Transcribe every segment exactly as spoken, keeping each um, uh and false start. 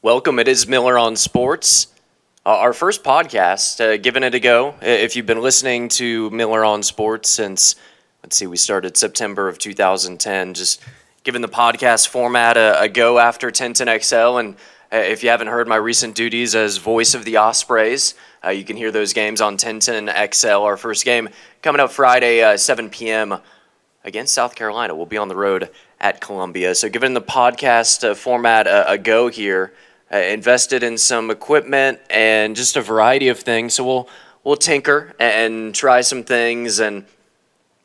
Welcome. It is Miller on Sports. Uh, our first podcast, uh, giving it a go. If you've been listening to Miller on Sports since, let's see, we started September of two thousand ten, just giving the podcast format a, a go after ten ten X L. And uh, if you haven't heard my recent duties as voice of the Ospreys, uh, you can hear those games on ten ten X L. Our first game coming up Friday, uh, seven p m against South Carolina. We'll be on the road at Columbia. So giving the podcast uh, format a, a go here. Uh, invested in some equipment and just a variety of things. So we'll we'll tinker and try some things. And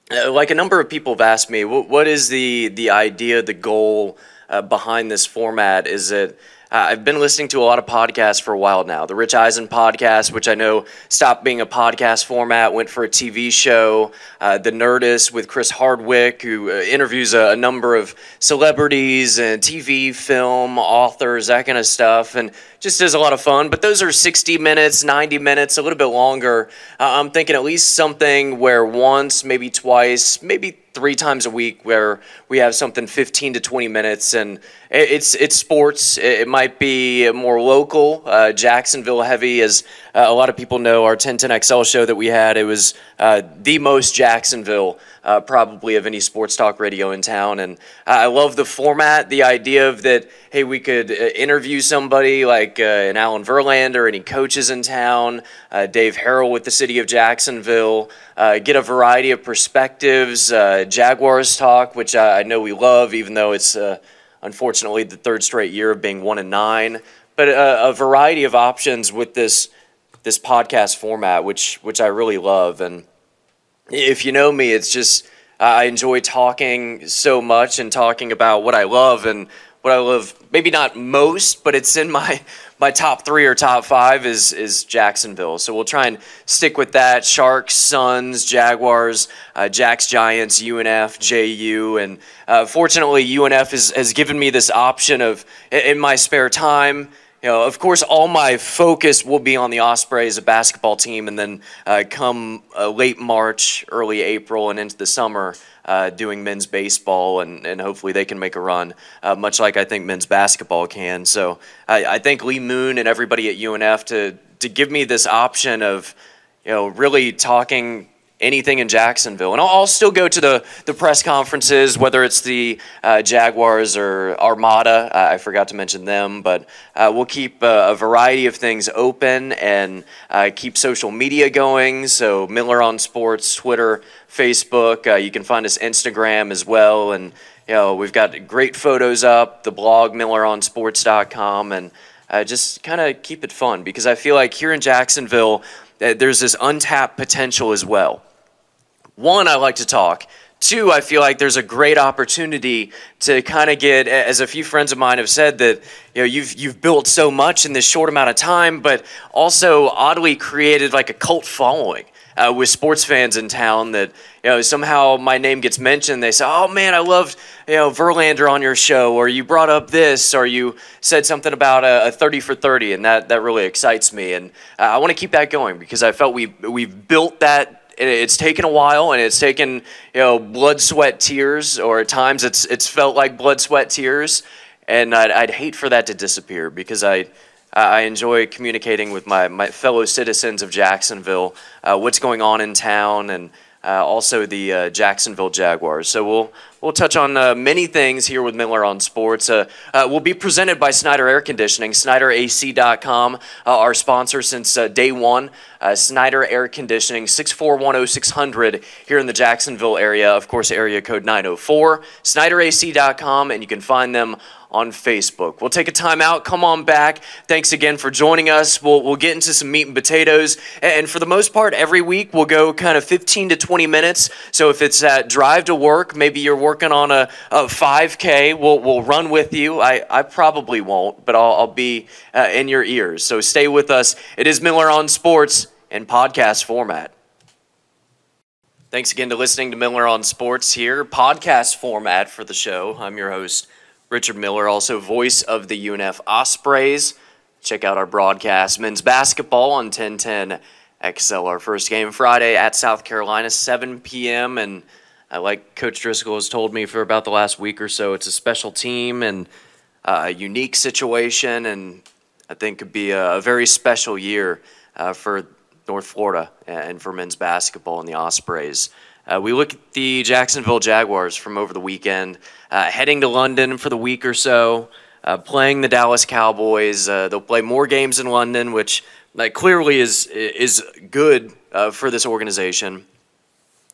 uh, like a number of people have asked me, what, what is the, the idea, the goal uh, behind this format? Is it, uh, I've been listening to a lot of podcasts for a while now. The Rich Eisen podcast, which I know stopped being a podcast format, went for a T V show. Uh, the Nerdist with Chris Hardwick, who uh, interviews a, a number of celebrities and T V, film, authors, that kind of stuff, and just is a lot of fun. But those are sixty minutes, ninety minutes, a little bit longer. Uh, I'm thinking at least something where once, maybe twice, maybe three times a week where we have something fifteen to twenty minutes, and it's it's sports. It might be more local, uh, Jacksonville heavy. As uh, a lot of people know, our ten ten X L show that we had, it was uh, the most Jacksonville uh, probably of any sports talk radio in town. And I love the format, the idea of that, hey, we could interview somebody like uh, an Alan Verlander, any coaches in town, uh, Dave Harrell with the city of Jacksonville, uh, get a variety of perspectives, uh, Jaguars talk, which I, I know we love, even though it's uh, unfortunately the third straight year of being one and nine, but a, a variety of options with this this podcast format, which which I really love. And if you know me, it's just uh, I enjoy talking so much and talking about what I love, and what I love, maybe not most, but it's in my my top three or top five is is Jacksonville. So we'll try and stick with that. Sharks, Suns, Jaguars, uh, Jacks, Giants, U N F, J U. And uh, fortunately, U N F has, has given me this option of, in my spare time, you know, of course, all my focus will be on the Ospreys, a basketball team, and then uh, come uh, late March, early April, and into the summer, uh, doing men's baseball, and, and hopefully they can make a run, uh, much like I think men's basketball can. So I, I thank Lee Moon and everybody at U N F to to give me this option of, you know, really talking anything in Jacksonville. And I'll, I'll still go to the, the press conferences, whether it's the uh, Jaguars or Armada. Uh, I forgot to mention them, but uh, we'll keep uh, a variety of things open and uh, keep social media going. So Miller on Sports, Twitter, Facebook. Uh, you can find us Instagram as well. And, you know, we've got great photos up, the blog, miller on sports dot com, and uh, just kind of keep it fun, because I feel like here in Jacksonville, uh, there's this untapped potential as well. One, I like to talk. Two, I feel like there's a great opportunity to kind of get, as a few friends of mine have said, that you know, you've you've built so much in this short amount of time, but also oddly created like a cult following uh, with sports fans in town that, you know, somehow my name gets mentioned. They say, "Oh man, I loved, you know, Verlander on your show," or "You brought up this," or "You said something about a, a thirty for thirty," and that that really excites me. And uh, I want to keep that going, because I felt we we've built that. It's taken a while, and it's taken, you know, blood, sweat, tears, or at times it's it's felt like blood, sweat, tears, and I'd, I'd hate for that to disappear, because I I enjoy communicating with my, my fellow citizens of Jacksonville, uh, what's going on in town, and uh, also the uh, Jacksonville Jaguars. So we'll we'll touch on uh, many things here with Miller on Sports. Uh, uh, we'll be presented by Snyder Air Conditioning, Snyder A C dot com, uh, our sponsor since uh, day one. Uh, Snyder Air Conditioning, six four one oh six hundred here in the Jacksonville area. Of course, area code nine oh four, Snyder A C dot com, and you can find them on Facebook. We'll take a timeout. Come on back. Thanks again for joining us. We'll, we'll get into some meat and potatoes. And for the most part, every week we'll go kind of fifteen to twenty minutes. So if it's that drive to work, maybe you're working on a, a five K, we'll, we'll run with you. I, I probably won't, but I'll, I'll be uh, in your ears. So stay with us. It is Miller on Sports in podcast format. Thanks again to listening to Miller on Sports here. Podcast format for the show. I'm your host, Richard Miller, also voice of the U N F Ospreys. Check out our broadcast, men's basketball on ten ten X L. Our first game Friday at South Carolina, seven p m And I, like Coach Driscoll has told me for about the last week or so, it's a special team, and uh, unique situation, and I think could be a, a very special year uh, for North Florida and for men's basketball and the Ospreys. Uh, we look at the Jacksonville Jaguars from over the weekend, uh, heading to London for the week or so, uh, playing the Dallas Cowboys. Uh, they'll play more games in London, which like, clearly is, is good uh, for this organization.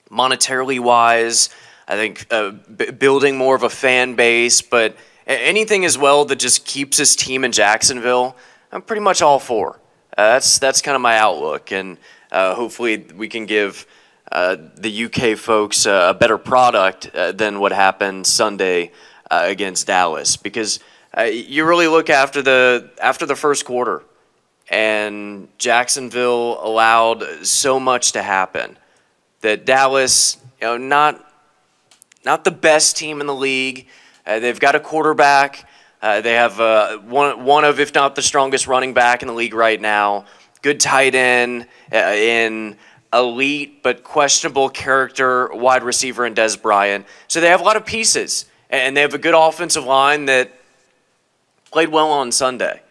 Monetarily wise, I think uh, b building more of a fan base, but anything as well that just keeps his team in Jacksonville, I'm pretty much all for. Uh, that's that's kind of my outlook, and uh, hopefully we can give uh, the U K folks uh, a better product uh, than what happened Sunday uh, against Dallas, because uh, you really look after the after the first quarter, and Jacksonville allowed so much to happen that Dallas, you know, not not the best team in the league. Uh, they've got a quarterback. Uh, they have uh, one, one of, if not the strongest running back in the league right now. Good tight end uh, in elite but questionable character wide receiver in Dez Bryant. So they have a lot of pieces, and they have a good offensive line that played well on Sunday.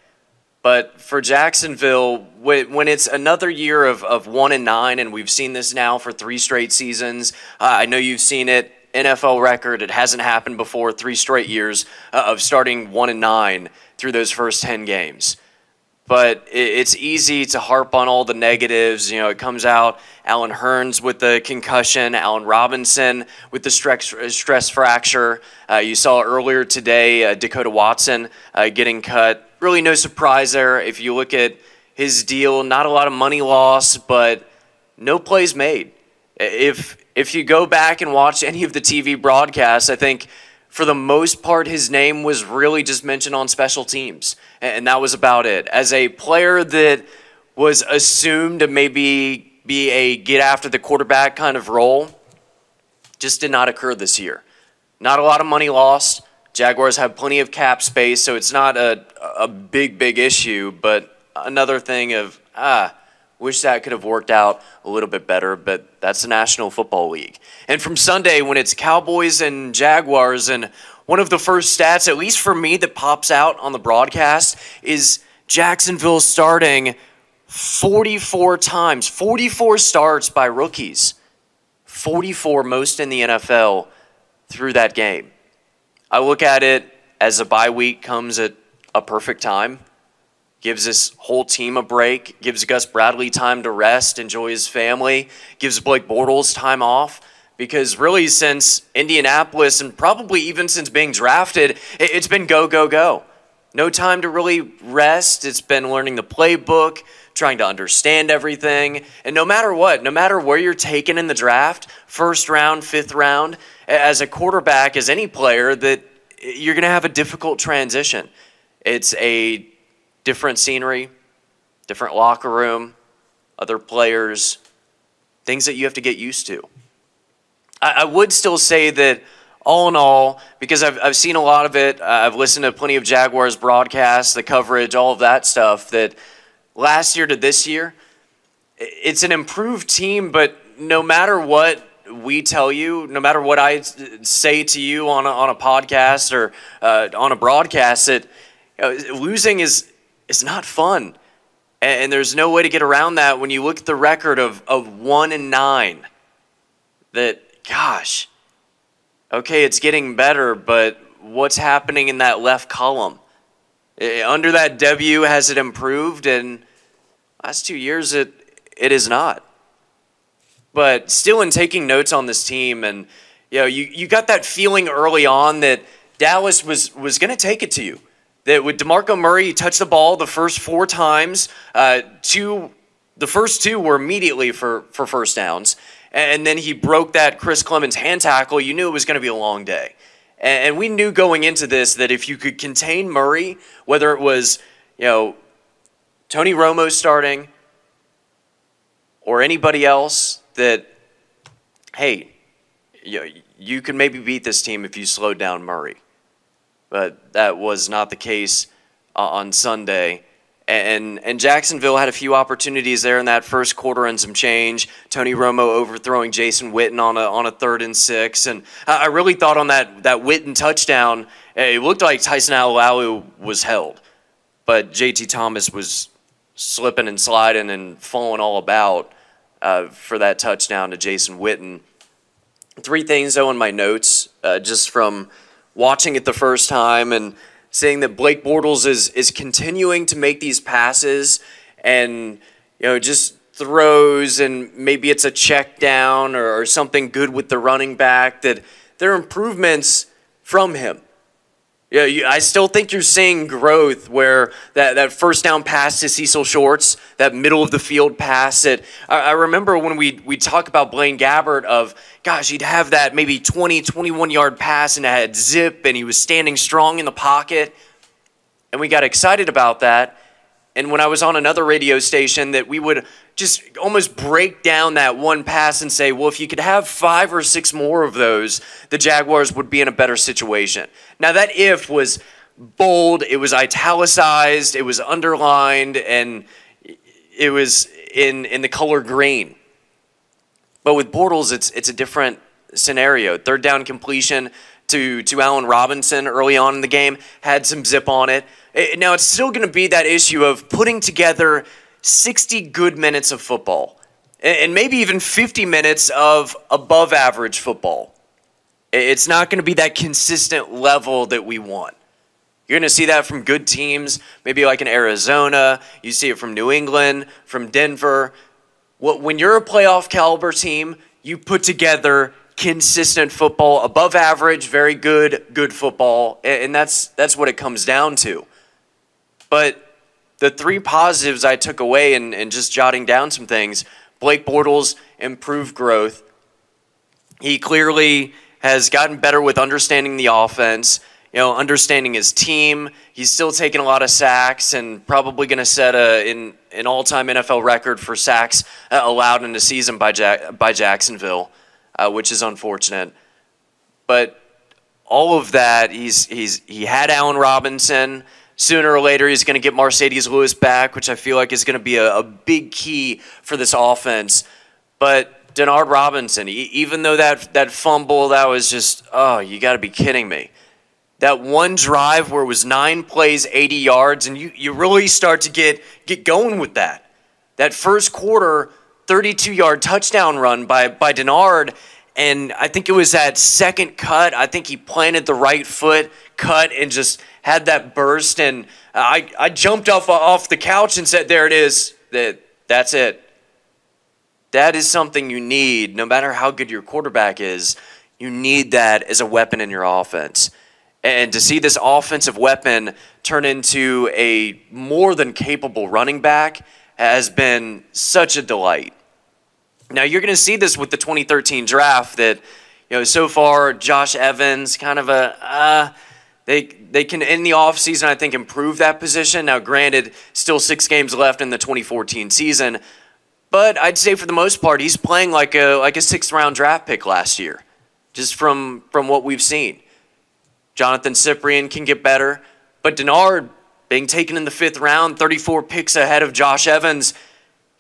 But for Jacksonville, when it's another year of, of one and nine, and we've seen this now for three straight seasons, uh, I know you've seen it. N F L record. It hasn't happened before. Three straight years uh, of starting one and nine through those first ten games. But it, it's easy to harp on all the negatives. You know, it comes out Alan Hearns with the concussion, Allen Robinson with the stress stress fracture. Uh, you saw earlier today uh, Dakota Watson uh, getting cut. Really, no surprise there. If you look at his deal, not a lot of money loss, but no plays made. If If you go back and watch any of the T V broadcasts, I think for the most part his name was really just mentioned on special teams, and that was about it. As a player that was assumed to maybe be a get-after-the-quarterback kind of role, just did not occur this year. Not a lot of money lost. Jaguars have plenty of cap space, so it's not a, a big, big issue, but another thing of, ah, wish that could have worked out a little bit better, but that's the National Football League. And from Sunday, when it's Cowboys and Jaguars, and one of the first stats, at least for me, that pops out on the broadcast is Jacksonville starting forty-four times, forty-four starts by rookies, forty-four, most in the N F L, through that game. I look at it as a bye week comes at a perfect time. Gives this whole team a break, gives Gus Bradley time to rest, enjoy his family, gives Blake Bortles time off. Because really since Indianapolis and probably even since being drafted, it's been go, go, go. No time to really rest. It's been learning the playbook, trying to understand everything. And no matter what, no matter where you're taken in the draft, first round, fifth round, as a quarterback, as any player, that you're going to have a difficult transition. It's a different scenery, different locker room, other players, things that you have to get used to. I, I would still say that all in all, because I've, I've seen a lot of it, uh, I've listened to plenty of Jaguars broadcasts, the coverage, all of that stuff, that last year to this year, it's an improved team, but no matter what we tell you, no matter what I say to you on a, on a podcast or uh, on a broadcast, that you know, losing is... it's not fun, and there's no way to get around that when you look at the record of, of one and nine. That, gosh, okay, it's getting better, but what's happening in that left column? Under that W, has it improved? And last two years, it it is not. But still, in taking notes on this team, and you know, you you got that feeling early on that Dallas was was going to take it to you. That with DeMarco Murray, he touched the ball the first four times. Uh, two, the first two were immediately for, for first downs. And then he broke that Chris Clemens hand tackle. You knew it was going to be a long day. And we knew going into this that if you could contain Murray, whether it was, you know, Tony Romo starting or anybody else, that, hey, you know, you can maybe beat this team if you slowed down Murray. But that was not the case uh, on Sunday. And, and Jacksonville had a few opportunities there in that first quarter and some change. Tony Romo overthrowing Jason Witten on a, on a third and six. And I really thought on that, that Witten touchdown, It looked like Tyson Alalalu was held, but J T Thomas was slipping and sliding and falling all about uh, for that touchdown to Jason Witten. Three things, though, in my notes, uh, just from watching it the first time and seeing that Blake Bortles is is continuing to make these passes and, you know, just throws, and maybe it's a check down or, or something good with the running back, that there are improvements from him. Yeah, you, I still think you're seeing growth where that, that first down pass to Cecil Shorts, that middle of the field pass. That I, I remember when we we talk about Blaine Gabbert of, gosh, he'd have that maybe twenty, twenty-one-yard pass and it had zip and he was standing strong in the pocket. And we got excited about that. And when I was on another radio station, that we would just almost break down that one pass and say, well, if you could have five or six more of those, the Jaguars would be in a better situation. Now, that if was bold, it was italicized, it was underlined, and it was in, in the color green. But with Bortles, it's, it's a different scenario. Third down completion to, to Allen Robinson early on in the game had some zip on it. Now, it's still going to be that issue of putting together sixty good minutes of football and maybe even fifty minutes of above-average football. It's not going to be that consistent level that we want. You're going to see that from good teams, maybe like in Arizona. You see it from New England, from Denver. When you're a playoff-caliber team, you put together consistent football, above-average, very good, good football, and that's, that's what it comes down to. But the three positives I took away and, and just jotting down some things, Blake Bortles improved growth. He clearly has gotten better with understanding the offense, you know, understanding his team. He's still taking a lot of sacks and probably going to set a, in, an all-time N F L record for sacks allowed in a season by, Jack, by Jacksonville, uh, which is unfortunate. But all of that, he's, he's, he had Allen Robinson. Sooner or later, he's going to get Mercedes Lewis back, which I feel like is going to be a, a big key for this offense. But Denard Robinson, e even though that, that fumble, that was just, oh, you got to be kidding me. That one drive where it was nine plays, eighty yards, and you, you really start to get, get going with that. That first quarter, thirty-two-yard touchdown run by, by Denard, and I think it was that second cut. I think he planted the right foot, cut, and just had that burst, and I, I jumped off, off the couch and said, there it is. That, that's it. That is something you need, no matter how good your quarterback is. You need that as a weapon in your offense. And to see this offensive weapon turn into a more than capable running back has been such a delight. Now, you're going to see this with the twenty thirteen draft that, you know, so far, Josh Evans, kind of a, uh, they, they can, in the offseason, I think, improve that position. Now, granted, still six games left in the twenty fourteen season, but I'd say for the most part, he's playing like a, like a sixth-round draft pick last year, just from, from what we've seen. Jonathan Ciprian can get better, but Denard being taken in the fifth round, thirty-four picks ahead of Josh Evans,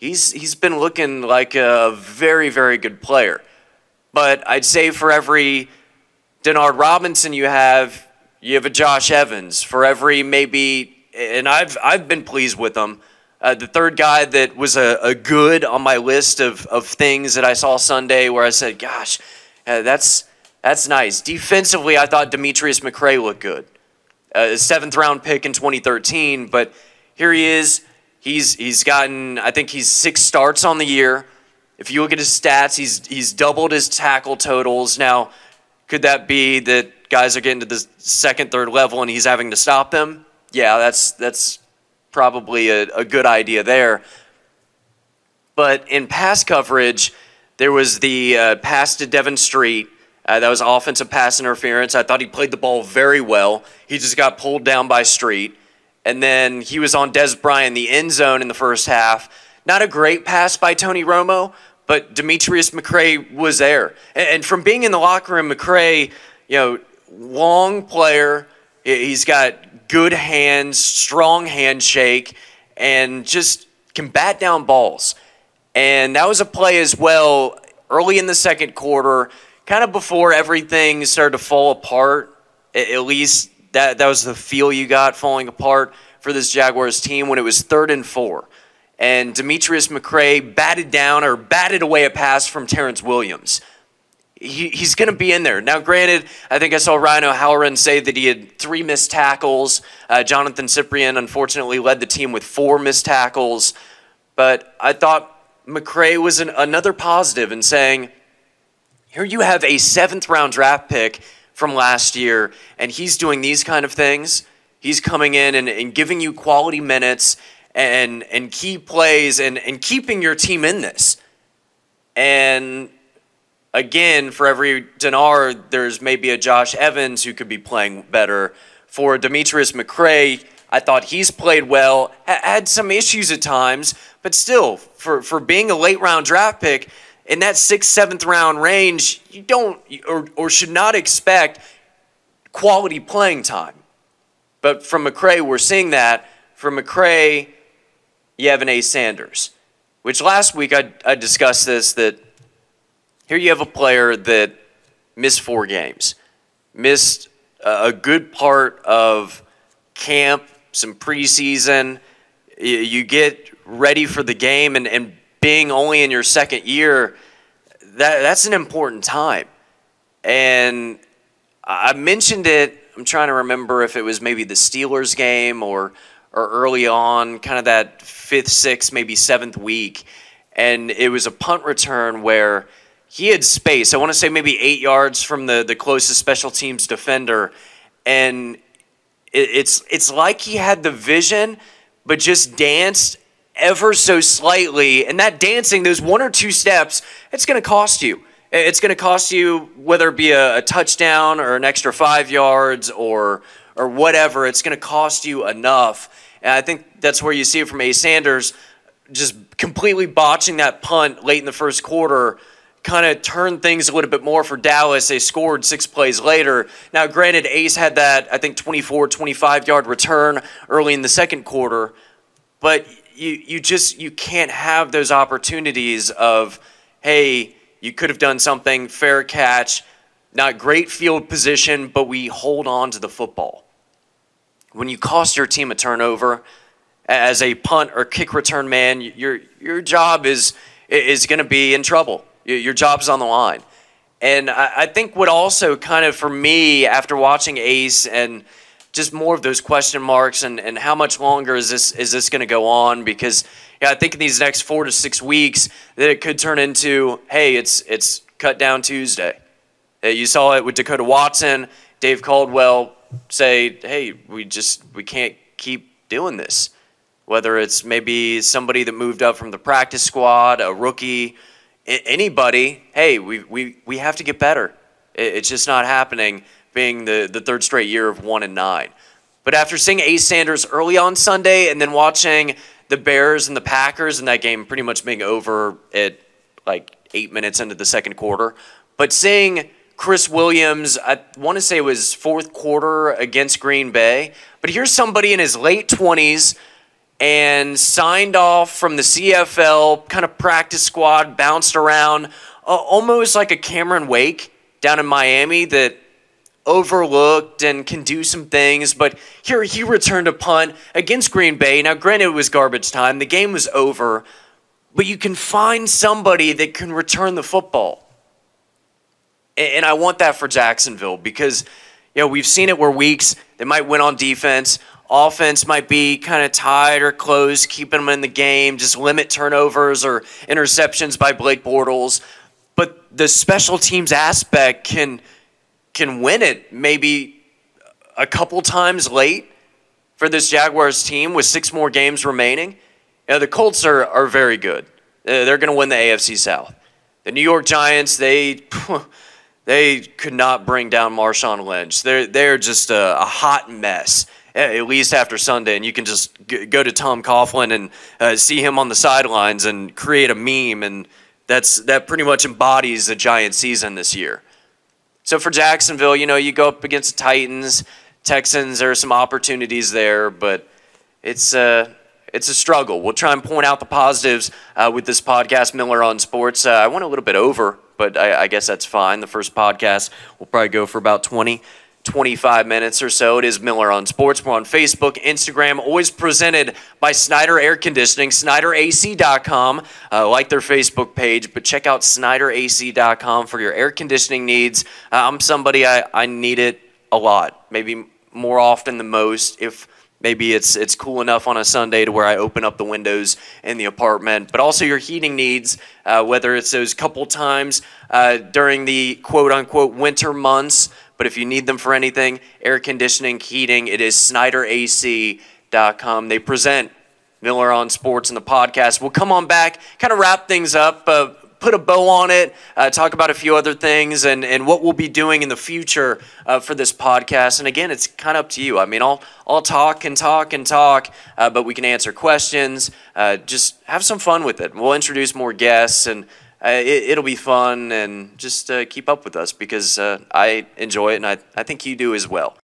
He's, he's been looking like a very, very good player. But I'd say for every Denard Robinson you have, you have a Josh Evans. For every maybe, and I've, I've been pleased with him, uh, the third guy that was a, a good on my list of, of things that I saw Sunday where I said, gosh, uh, that's, that's nice. Defensively, I thought Demetrius McCray looked good. A uh, seventh-round pick in twenty thirteen, but here he is. He's, he's gotten, I think he's six starts on the year. If you look at his stats, he's, he's doubled his tackle totals. Now, could that be that guys are getting to the second, third level and he's having to stop them? Yeah, that's, that's probably a, a good idea there. But in pass coverage, there was the uh, pass to Devin Street. Uh, that was offensive pass interference. I thought he played the ball very well. He just got pulled down by Street. And then he was on Dez Bryant in the end zone in the first half. Not a great pass by Tony Romo, but Demetrius McCray was there. And from being in the locker room, McCray, you know, long player. He's got good hands, strong handshake, and just can bat down balls. And that was a play as well early in the second quarter, kind of before everything started to fall apart, at least – that, that was the feel you got falling apart for this Jaguars team when it was third and four. And Demetrius McCray batted down or batted away a pass from Terrence Williams. He, he's going to be in there. Now, granted, I think I saw Rhino Halloran say that he had three missed tackles. Uh, Jonathan Ciprian, unfortunately, led the team with four missed tackles. But I thought McCray was an, another positive in saying, here you have a seventh round draft pick from last year, and he's doing these kind of things. He's coming in and, and giving you quality minutes and, and key plays and, and keeping your team in this. And again, for every Denard, there's maybe a Josh Evans who could be playing better. For Demetrius McCray, I thought he's played well, had some issues at times, but still, for, for being a late round draft pick, in that sixth, seventh round range, you don't or, or should not expect quality playing time. But from McCray, we're seeing that. From McCray, you have an Ace Sanders, which last week I, I discussed this, that here you have a player that missed four games, missed a good part of camp, some preseason. You get ready for the game, and, and being only in your second year, that, that's an important time. And I mentioned it, I'm trying to remember if it was maybe the Steelers game or, or early on, kind of that fifth, sixth, maybe seventh week. And it was a punt return where he had space. I want to say maybe eight yards from the, the closest special teams defender. And it, it's, it's like he had the vision, but just danced ever so slightly. And that dancing, those one or two steps, it's going to cost you. It's going to cost you, whether it be a, a touchdown or an extra five yards or, or whatever, it's going to cost you enough. And I think that's where you see it from Ace Sanders, just completely botching that punt late in the first quarter, kind of turned things a little bit more for Dallas. They scored six plays later. Now, granted, Ace had that, I think, twenty-four, twenty-five yard return early in the second quarter, but you, you just you can't have those opportunities of, hey, you could have done something, fair catch, not great field position, but we hold on to the football. When you cost your team a turnover, as a punt or kick return man, your, your job is, is going to be in trouble. Your job's on the line. And I think what also kind of for me, after watching Ace and just more of those question marks and, and how much longer is this is this going to go on? Because yeah, I think in these next four to six weeks that it could turn into, hey, it's, it's cut down Tuesday. You saw it with Dakota Watson, Dave Caldwell say, hey, we just we can't keep doing this. Whether it's maybe somebody that moved up from the practice squad, a rookie, anybody, hey, we, we, we have to get better. It's just not happening, being the, the third straight year of one and nine. But after seeing Ace Sanders early on Sunday and then watching the Bears and the Packers and that game pretty much being over at like eight minutes into the second quarter, but seeing Chris Williams, I want to say it was fourth quarter against Green Bay, but here's somebody in his late twenties and signed off from the C F L, kind of practice squad, bounced around, uh, almost like a Cameron Wake down in Miami that overlooked and can do some things. But here he returned a punt against Green Bay. Now, granted, it was garbage time. The game was over. But you can find somebody that can return the football. And I want that for Jacksonville because, you know, we've seen it where weeks they might win on defense, offense might be kind of tied or close, keeping them in the game, just limit turnovers or interceptions by Blake Bortles. But the special teams aspect can can win it maybe a couple times late for this Jaguars team with six more games remaining. You know, the Colts are, are very good. They're going to win the A F C South. The New York Giants, they they could not bring down Marshawn Lynch. They're, they're just a, a hot mess, at least after Sunday, and you can just go to Tom Coughlin and uh, see him on the sidelines and create a meme, and that's that pretty much embodies the Giants season this year. So for Jacksonville, you know, you go up against the Titans, Texans, there are some opportunities there, but it's, uh, it's a struggle. We'll try and point out the positives uh, with this podcast, Miller on Sports. Uh, I went a little bit over, but I, I guess that's fine. The first podcast will probably go for about twenty twenty-five minutes or so. It is Miller on Sports. We're on Facebook, Instagram, always presented by Snyder Air Conditioning, Snyder A C dot com. Uh, like their Facebook page, but check out Snyder A C dot com for your air conditioning needs. Uh, I'm somebody, I, I need it a lot, maybe more often than most if maybe it's it's cool enough on a Sunday to where I open up the windows in the apartment. But also your heating needs, uh, whether it's those couple times uh, during the quote-unquote winter months. But if you need them for anything, air conditioning, heating, it is Snyder A C dot com. They present Miller on Sports and the podcast. We'll come on back, kind of wrap things up, uh, put a bow on it, uh, talk about a few other things and, and what we'll be doing in the future uh, for this podcast. And again, it's kind of up to you. I mean, I'll, I'll talk and talk and talk, uh, but we can answer questions. Uh, just have some fun with it. We'll introduce more guests, and uh, it, it'll be fun. And just uh, keep up with us because uh, I enjoy it, and I, I think you do as well.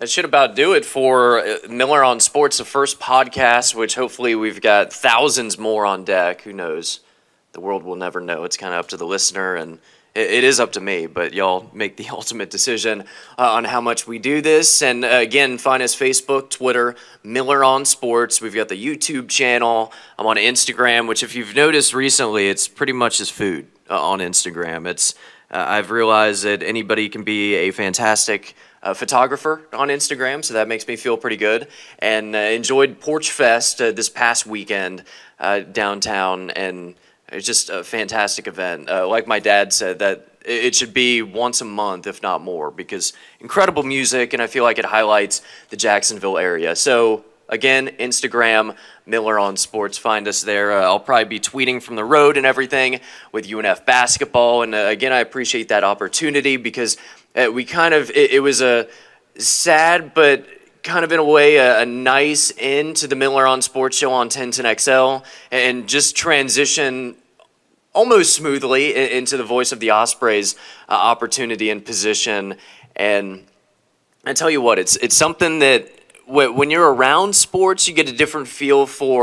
That should about do it for Miller on Sports, the first podcast, which hopefully we've got thousands more on deck. Who knows? The world will never know. It's kind of up to the listener, and it, it is up to me, but y'all make the ultimate decision uh, on how much we do this. And uh, again, find us Facebook, Twitter, Miller on Sports. We've got the YouTube channel. I'm on Instagram, which if you've noticed recently, it's pretty much as food uh, on Instagram. It's uh, I've realized that anybody can be a fantastic Uh, photographer on Instagram, so that makes me feel pretty good. And uh, enjoyed Porch Fest uh, this past weekend uh, downtown, and it's just a fantastic event. Uh, like my dad said, that it should be once a month, if not more, because incredible music, and I feel like it highlights the Jacksonville area. So again, Instagram, Miller on Sports. Find us there. Uh, I'll probably be tweeting from the road and everything with U N F basketball. And uh, again, I appreciate that opportunity because uh, we kind of, it, it was a sad, but kind of in a way, a, a nice end to the Miller on Sports show on ten ten X L and just transition almost smoothly into the voice of the Ospreys uh, opportunity and position. And I tell you what, it's it's something that, when you're around sports, you get a different feel for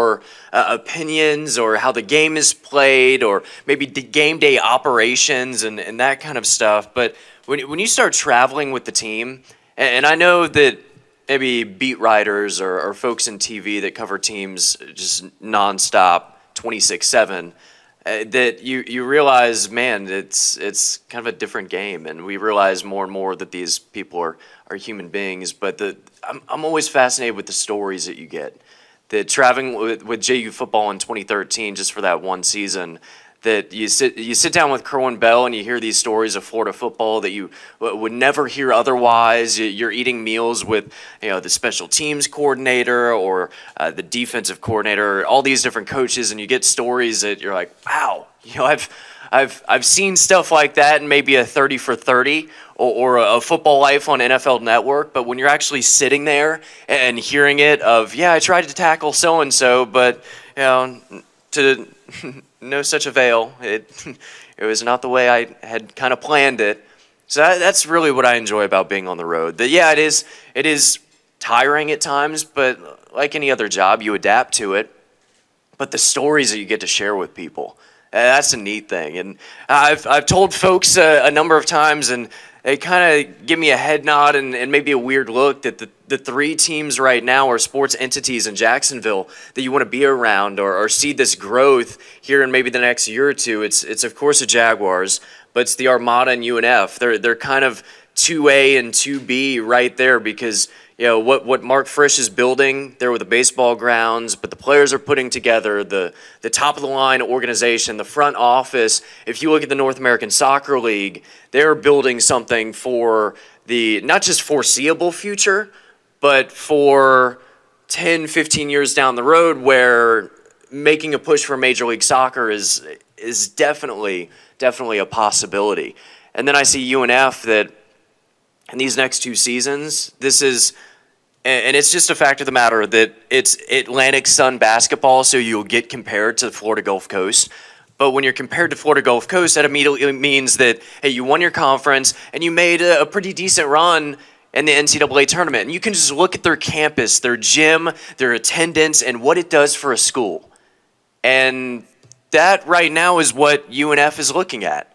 uh, opinions or how the game is played or maybe the game day operations and, and that kind of stuff. But when, when you start traveling with the team, and, and I know that maybe beat writers or, or folks in T V that cover teams just nonstop, twenty-six seven, uh, that you, you realize, man, it's, it's kind of a different game. And we realize more and more that these people are, are human beings, but the I'm, I'm always fascinated with the stories that you get. That traveling with, with J U football in twenty thirteen, just for that one season, that you sit you sit down with Kerwin Bell and you hear these stories of Florida football that you would never hear otherwise. You're eating meals with you know the special teams coordinator or uh, the defensive coordinator, all these different coaches, and you get stories that you're like, wow, you know I've I've I've seen stuff like that in maybe a thirty for thirty. Or, or a Football Life on N F L Network, but when you're actually sitting there and hearing it of, yeah, I tried to tackle so-and-so, but, you know, to no such avail, it, it was not the way I had kind of planned it. So that, that's really what I enjoy about being on the road. That, yeah, it is, it is tiring at times, but like any other job, you adapt to it. But the stories that you get to share with people, that's a neat thing. And I've, I've told folks uh, a number of times, and they kind of give me a head nod and, and maybe a weird look that the, the three teams right now are sports entities in Jacksonville that you want to be around or, or see this growth here in maybe the next year or two. It's, it's of course, the Jaguars, but it's the Armada and U N F. They're, they're kind of two A and two B right there because you know what, what Mark Frisch is building there with the baseball grounds, but the players are putting together the the top of the line organization, the front office. If you look at the North American Soccer League, they're building something for the not just foreseeable future, but for ten, fifteen years down the road, where making a push for Major League Soccer is is definitely definitely a possibility. And then I see U N F that. In these next two seasons, this is, and it's just a fact of the matter that it's Atlantic Sun basketball, so you'll get compared to the Florida Gulf Coast. But when you're compared to Florida Gulf Coast, that immediately means that, hey, you won your conference and you made a, a pretty decent run in the N C double A tournament. And you can just look at their campus, their gym, their attendance, and what it does for a school. And that right now is what U N F is looking at.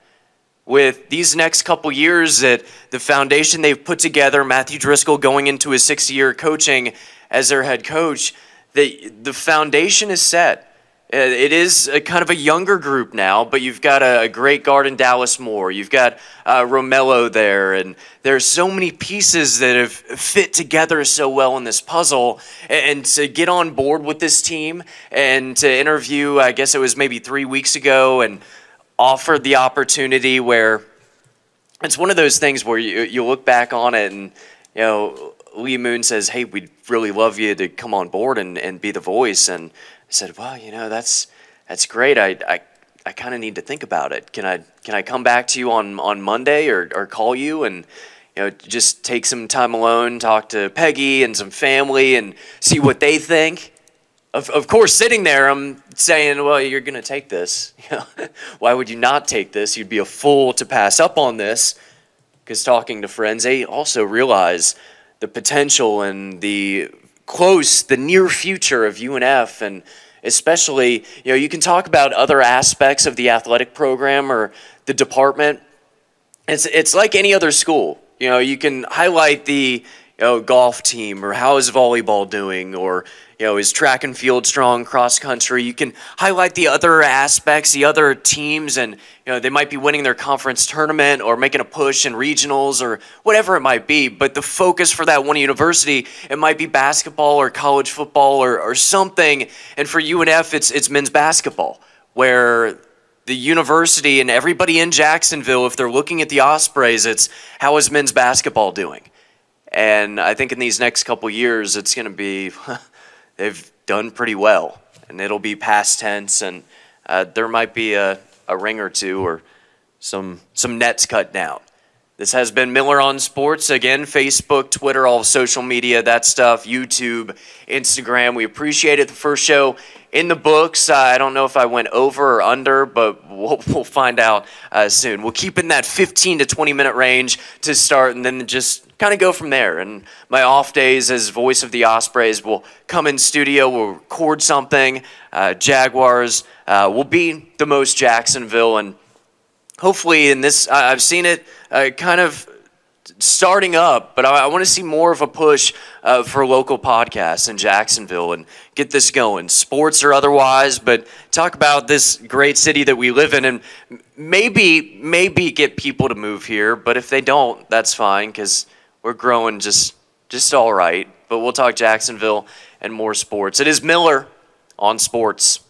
with these next couple years, that the foundation they've put together, Matthew Driscoll going into his sixth year coaching as their head coach, the, the foundation is set. It is a kind of a younger group now, but you've got a great guard in Dallas Moore. You've got uh, Romello there, and there's so many pieces that have fit together so well in this puzzle. And to get on board with this team and to interview, I guess it was maybe three weeks ago, and offered the opportunity where it's one of those things where you, you look back on it and, you know, Lee Moon says, hey, we'd really love you to come on board and, and be the voice. And I said, well, you know, that's that's great. I I, I kind of need to think about it. Can I can I come back to you on, on Monday or, or call you and, you know, just take some time alone, talk to Peggy and some family and see what they think? Of of course, sitting there, I'm saying, well, you're going to take this. You know, why would you not take this? You'd be a fool to pass up on this. Because talking to friends, they also realize the potential and the close, the near future of U N F, and especially, you know, you can talk about other aspects of the athletic program or the department. It's it's like any other school. You know, you can highlight the, you know, golf team, or how is volleyball doing, or, you know, is track and field strong, cross country. You can highlight the other aspects, the other teams, and, you know, they might be winning their conference tournament or making a push in regionals or whatever it might be. But the focus for that one university, it might be basketball or college football or, or something. And for U N F, it's, it's men's basketball, where the university and everybody in Jacksonville, if they're looking at the Ospreys, it's how is men's basketball doing? And I think in these next couple years, it's going to be... They've done pretty well, and it'll be past tense, and uh, there might be a, a ring or two or some some nets cut down. This has been Miller on Sports. Again, Facebook, Twitter, all social media, that stuff, YouTube, Instagram. We appreciate it. The first show in the books. Uh, I don't know if I went over or under, but we'll, we'll find out uh, soon. We'll keep in that fifteen to twenty minute range to start, and then just kind of go from there. And my off days as voice of the Ospreys will come in studio, we'll record something. Uh, Jaguars uh, will be the most Jacksonville, and hopefully in this, I I've seen it uh, kind of starting up, but I, I want to see more of a push uh, for local podcasts in Jacksonville and get this going, sports or otherwise, but talk about this great city that we live in, and maybe, maybe get people to move here, but if they don't, that's fine, because we're growing just just all right. But we'll talk Jacksonville and more sports. It is Miller on Sports.